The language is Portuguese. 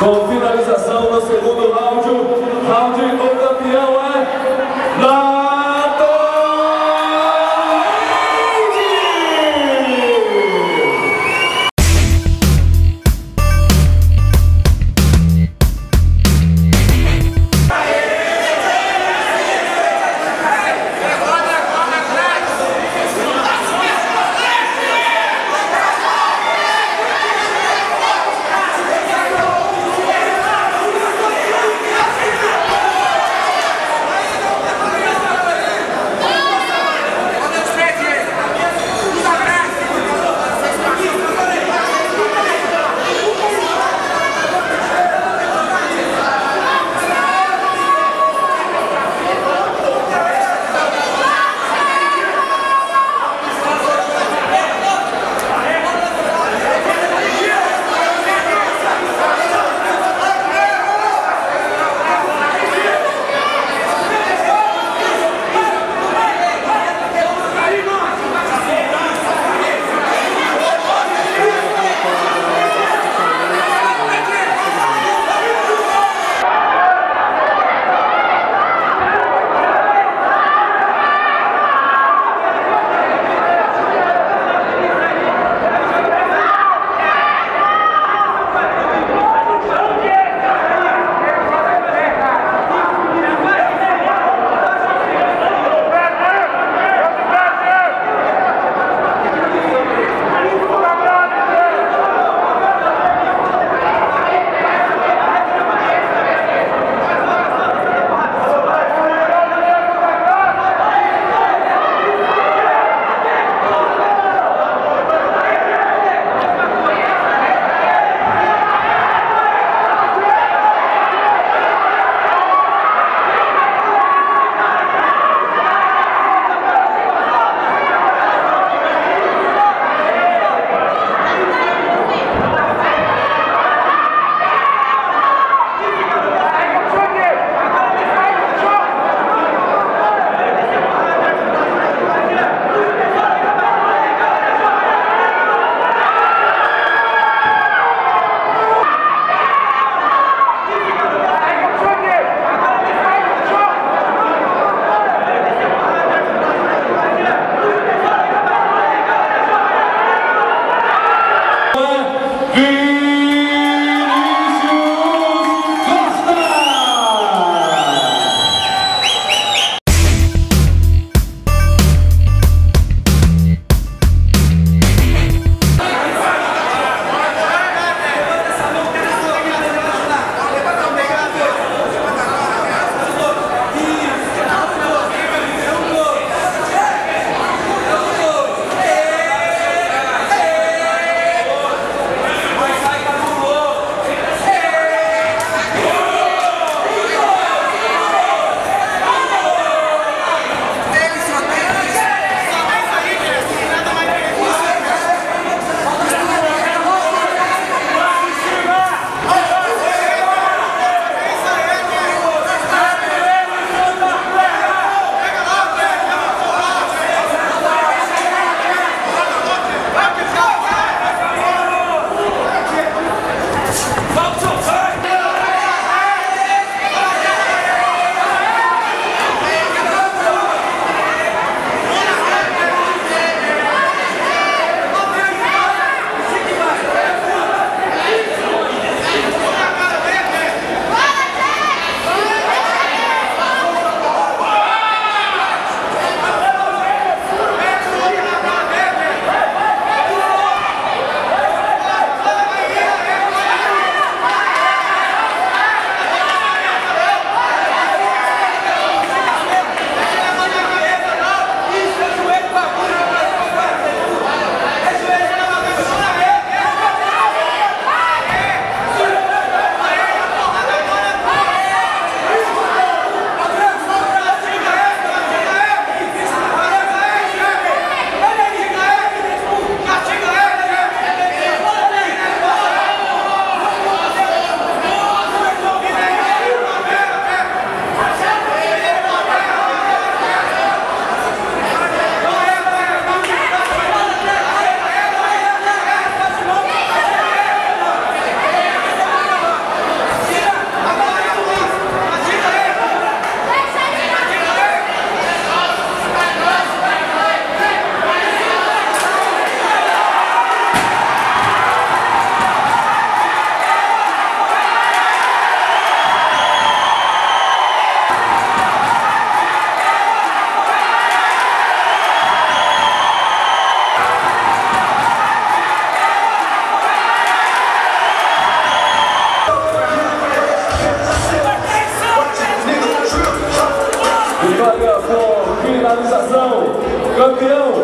Com finalização no segundo round do campeão é revitalização, campeão.